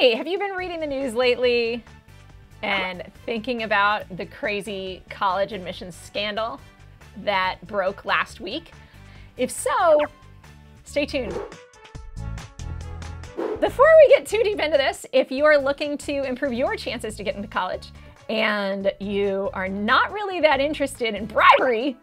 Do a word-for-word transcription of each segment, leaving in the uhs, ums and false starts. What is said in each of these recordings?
Hey, have you been reading the news lately and thinking about the crazy college admissions scandal that broke last week? If so, stay tuned. Before we get too deep into this, if you are looking to improve your chances to get into college and you are not really that interested in bribery,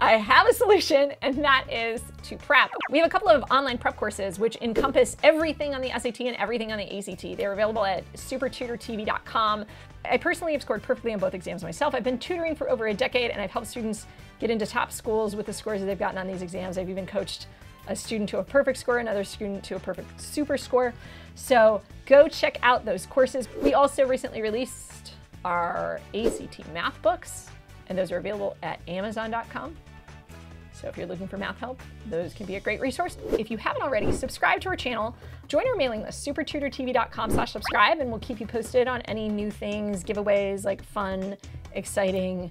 I have a solution, and that is to prep. We have a couple of online prep courses which encompass everything on the S A T and everything on the A C T. They're available at super tutor T V dot com. I personally have scored perfectly on both exams myself. I've been tutoring for over a decade, and I've helped students get into top schools with the scores that they've gotten on these exams. I've even coached a student to a perfect score, another student to a perfect super score. So go check out those courses. We also recently released our A C T math books, and those are available at Amazon dot com. So if you're looking for math help, those can be a great resource. If you haven't already, subscribe to our channel, join our mailing list, super tutor T V dot com slash subscribe, and we'll keep you posted on any new things, giveaways, like fun, exciting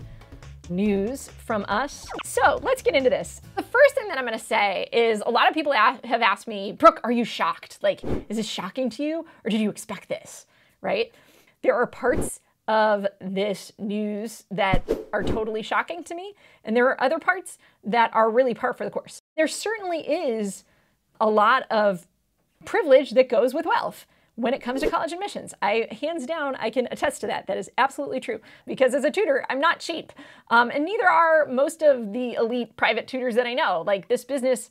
news from us. So let's get into this. The first thing that I'm gonna say is a lot of people have asked me, Brooke, are you shocked? Like, is this shocking to you, or did you expect this, right? There are parts of this news that are totally shocking to me, and there are other parts that are really par for the course. There certainly is a lot of privilege that goes with wealth when it comes to college admissions. I, hands down, I can attest to that. That is absolutely true, because as a tutor, I'm not cheap. Um, and neither are most of the elite private tutors that I know. Like, this business,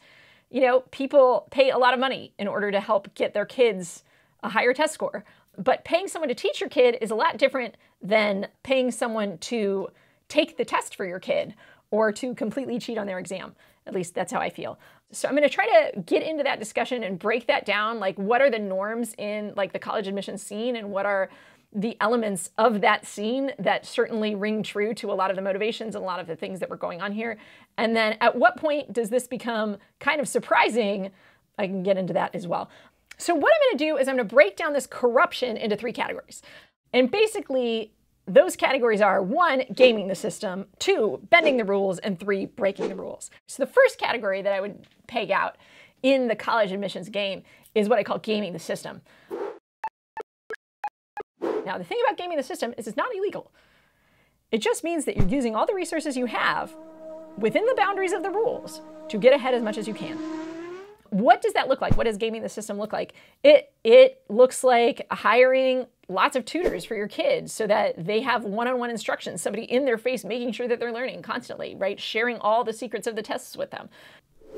you know, people pay a lot of money in order to help get their kids a higher test score. But paying someone to teach your kid is a lot different than paying someone to take the test for your kid or to completely cheat on their exam. At least that's how I feel. So I'm going to try to get into that discussion and break that down. Like, what are the norms in like the college admissions scene, and what are the elements of that scene that certainly ring true to a lot of the motivations and a lot of the things that were going on here? And then at what point does this become kind of surprising? I can get into that as well. So what I'm going to do is I'm going to break down this corruption into three categories. And basically, those categories are, one, gaming the system, two, bending the rules, and three, breaking the rules. So the first category that I would peg out in the college admissions game is what I call gaming the system. Now, the thing about gaming the system is it's not illegal. It just means that you're using all the resources you have within the boundaries of the rules to get ahead as much as you can. What does that look like? What does gaming the system look like? It, it looks like hiring lots of tutors for your kids so that they have one-on-one instruction, somebody in their face making sure that they're learning constantly, right? Sharing all the secrets of the tests with them.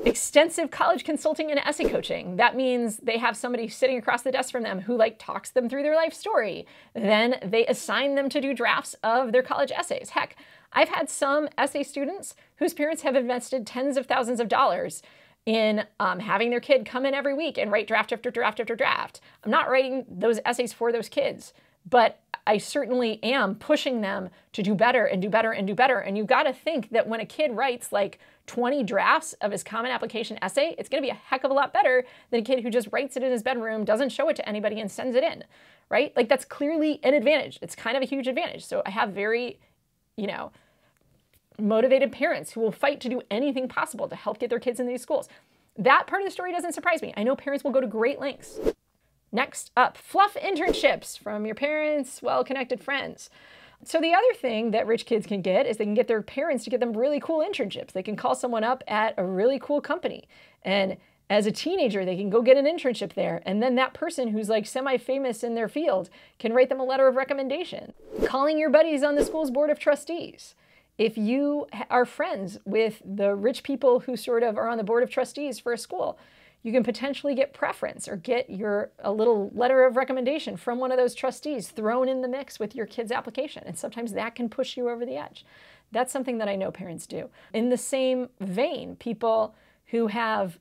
Extensive college consulting and essay coaching. That means they have somebody sitting across the desk from them who like talks them through their life story. Then they assign them to do drafts of their college essays. Heck, I've had some essay students whose parents have invested tens of thousands of dollars in um, having their kid come in every week and write draft after draft after draft. I'm not writing those essays for those kids, but I certainly am pushing them to do better and do better and do better. And you've got to think that when a kid writes like twenty drafts of his common application essay, it's going to be a heck of a lot better than a kid who just writes it in his bedroom, doesn't show it to anybody, and sends it in, right? Like, that's clearly an advantage. It's kind of a huge advantage. So I have very, you know, motivated parents who will fight to do anything possible to help get their kids into these schools. That part of the story doesn't surprise me. I know parents will go to great lengths. Next up, fluff internships from your parents' well-connected friends. So the other thing that rich kids can get is they can get their parents to give them really cool internships. They can call someone up at a really cool company, and as a teenager, they can go get an internship there, and then that person who's like semi-famous in their field can write them a letter of recommendation. Calling your buddies on the school's board of trustees. If you are friends with the rich people who sort of are on the board of trustees for a school, you can potentially get preference or get your a little letter of recommendation from one of those trustees thrown in the mix with your kid's application. And sometimes that can push you over the edge. That's something that I know parents do. In the same vein, people who have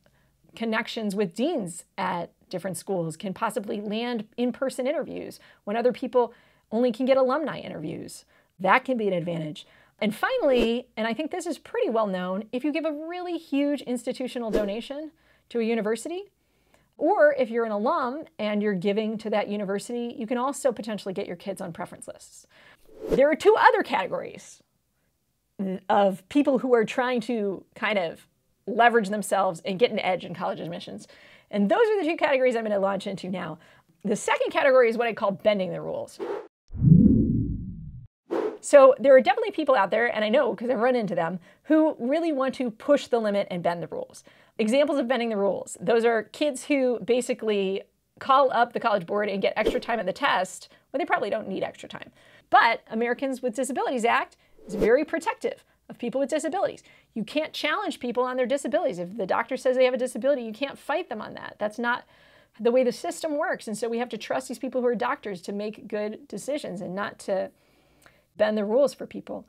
connections with deans at different schools can possibly land in-person interviews when other people only can get alumni interviews. That can be an advantage. And finally, and I think this is pretty well known, if you give a really huge institutional donation to a university, or if you're an alum and you're giving to that university, you can also potentially get your kids on preference lists. There are two other categories of people who are trying to kind of leverage themselves and get an edge in college admissions. And those are the two categories I'm going to launch into now. The second category is what I call bending the rules. So there are definitely people out there, and I know because I've run into them, who really want to push the limit and bend the rules. Examples of bending the rules. Those are kids who basically call up the College Board and get extra time at the test when they probably don't need extra time. But Americans with Disabilities Act is very protective of people with disabilities. You can't challenge people on their disabilities. If the doctor says they have a disability, you can't fight them on that. That's not the way the system works. And so we have to trust these people who are doctors to make good decisions and not to bend the rules for people.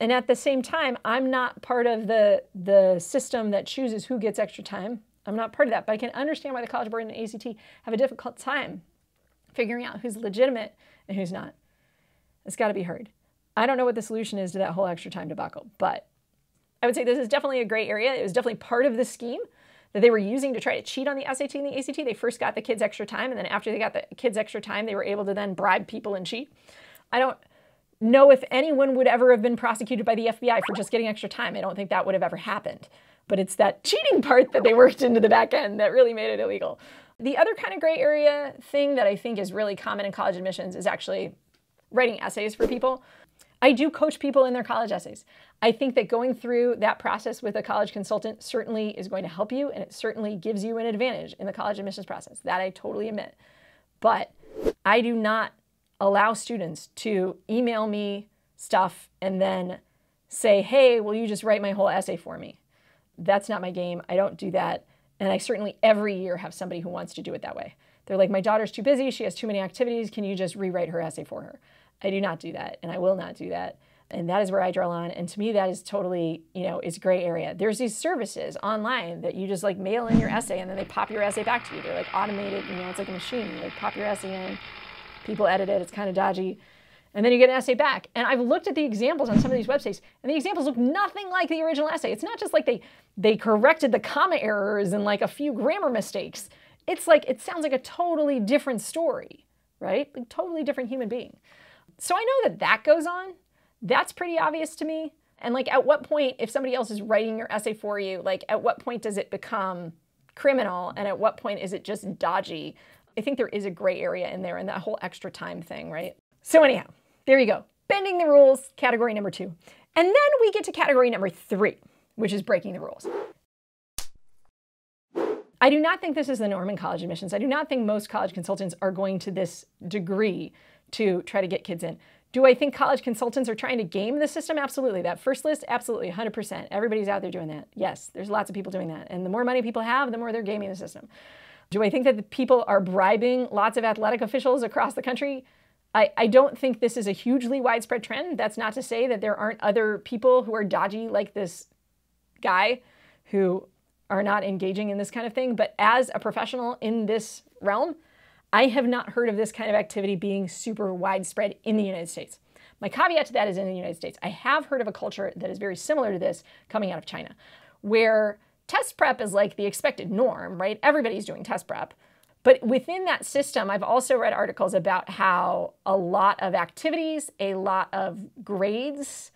And at the same time, I'm not part of the, the system that chooses who gets extra time. I'm not part of that, but I can understand why the College Board and the A C T have a difficult time figuring out who's legitimate and who's not. It's got to be hard. I don't know what the solution is to that whole extra time debacle, but I would say this is definitely a gray area. It was definitely part of the scheme that they were using to try to cheat on the S A T and the A C T. They first got the kids extra time, and then after they got the kids extra time, they were able to then bribe people and cheat. I don't know if anyone would ever have been prosecuted by the F B I for just getting extra time. I don't think that would have ever happened. But it's that cheating part that they worked into the back end that really made it illegal. The other kind of gray area thing that I think is really common in college admissions is actually writing essays for people. I do coach people in their college essays. I think that going through that process with a college consultant certainly is going to help you, and it certainly gives you an advantage in the college admissions process. That I totally admit. But I do not allow students to email me stuff and then say, hey, will you just write my whole essay for me? That's not my game. I don't do that. And I certainly every year have somebody who wants to do it that way. They're like, my daughter's too busy. She has too many activities. Can you just rewrite her essay for her? I do not do that, and I will not do that. And that is where I draw on. And to me, that is totally, you know, it's gray area. There's these services online that you just like mail in your essay and then they pop your essay back to you. They're like automated, you know, it's like a machine. You like pop your essay in, people edit it, it's kind of dodgy. And then you get an essay back. And I've looked at the examples on some of these websites, and the examples look nothing like the original essay. It's not just like they, they corrected the comma errors and like a few grammar mistakes. It's like, it sounds like a totally different story, right? Like totally different human being. So I know that that goes on. That's pretty obvious to me. And like, at what point, if somebody else is writing your essay for you, like at what point does it become criminal? And at what point is it just dodgy? I think there is a gray area in there and that whole extra time thing, right? So anyhow, there you go. Bending the rules, category number two. And then we get to category number three, which is breaking the rules. I do not think this is the norm in college admissions. I do not think most college consultants are going to this degree to try to get kids in. Do I think college consultants are trying to game the system? Absolutely. That first list, absolutely, one hundred percent. Everybody's out there doing that. Yes, there's lots of people doing that. And the more money people have, the more they're gaming the system. Do I think that the people are bribing lots of athletic officials across the country? I, I don't think this is a hugely widespread trend. That's not to say that there aren't other people who are dodgy like this guy who are not engaging in this kind of thing. But as a professional in this realm, I have not heard of this kind of activity being super widespread in the United States. My caveat to that is in the United States. I have heard of a culture that is very similar to this coming out of China, where test prep is like the expected norm, right? Everybody's doing test prep. But within that system, I've also read articles about how a lot of activities, a lot of grades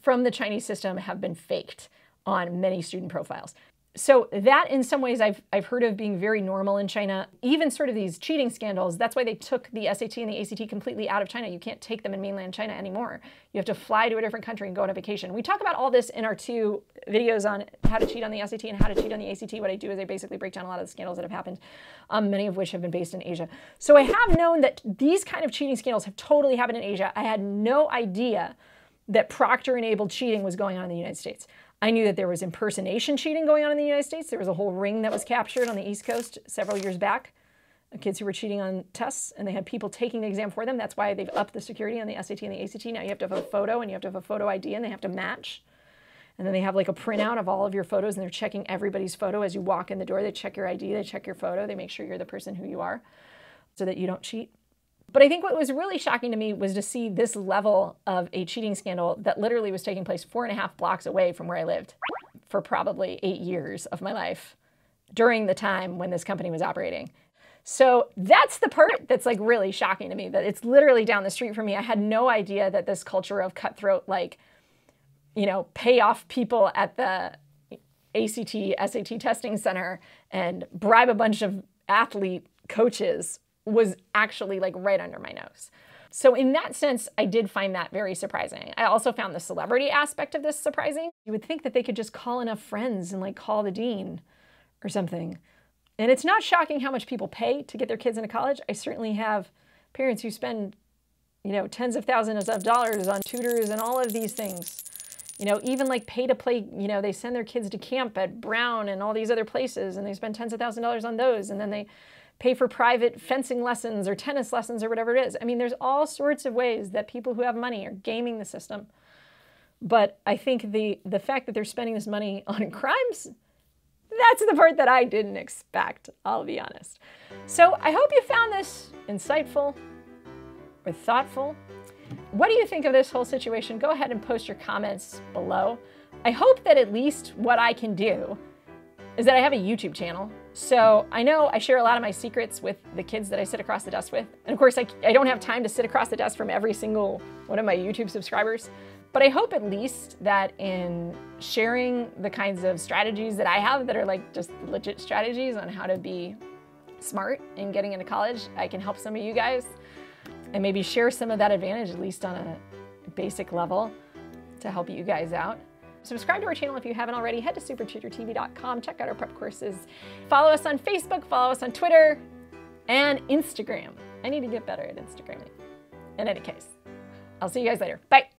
from the Chinese system have been faked on many student profiles. So that in some ways I've, I've heard of being very normal in China, even sort of these cheating scandals. That's why they took the S A T and the A C T completely out of China. You can't take them in mainland China anymore. You have to fly to a different country and go on a vacation. We talk about all this in our two videos on how to cheat on the S A T and how to cheat on the A C T. What I do is I basically break down a lot of the scandals that have happened, um, many of which have been based in Asia. So I have known that these kind of cheating scandals have totally happened in Asia. I had no idea that proctor-enabled cheating was going on in the United States. I knew that there was impersonation cheating going on in the United States. There was a whole ring that was captured on the East Coast several years back of kids who were cheating on tests, and they had people taking the exam for them. That's why they've upped the security on the S A T and the A C T. Now you have to have a photo, and you have to have a photo I D, and they have to match. And then they have like a printout of all of your photos, and they're checking everybody's photo as you walk in the door. They check your I D, they check your photo, they make sure you're the person who you are so that you don't cheat. But I think what was really shocking to me was to see this level of a cheating scandal that literally was taking place four and a half blocks away from where I lived for probably eight years of my life during the time when this company was operating. So that's the part that's like really shocking to me, that it's literally down the street from me. I had no idea that this culture of cutthroat, like, you know, pay off people at the A C T, S A T testing center and bribe a bunch of athlete coaches was actually like right under my nose. So in that sense, I did find that very surprising. I also found the celebrity aspect of this surprising. You would think that they could just call enough friends and like call the dean or something. And it's not shocking how much people pay to get their kids into college. I certainly have parents who spend, you know, tens of thousands of dollars on tutors and all of these things. You know, even like pay to play, you know, they send their kids to camp at Brown and all these other places, and they spend tens of thousands of dollars on those, and then they pay for private fencing lessons or tennis lessons or whatever it is. I mean, there's all sorts of ways that people who have money are gaming the system. But I think the, the fact that they're spending this money on crimes, that's the part that I didn't expect, I'll be honest. So I hope you found this insightful or thoughtful. What do you think of this whole situation? Go ahead and post your comments below. I hope that at least what I can do is that I have a YouTube channel. So I know I share a lot of my secrets with the kids that I sit across the desk with. And of course, I, I don't have time to sit across the desk from every single one of my YouTube subscribers. But I hope at least that in sharing the kinds of strategies that I have that are like just legit strategies on how to be smart in getting into college, I can help some of you guys and maybe share some of that advantage, at least on a basic level, to help you guys out. Subscribe to our channel if you haven't already. Head to super tutor T V dot com, check out our prep courses. Follow us on Facebook, follow us on Twitter, and Instagram. I need to get better at Instagramming. In any case, I'll see you guys later. Bye.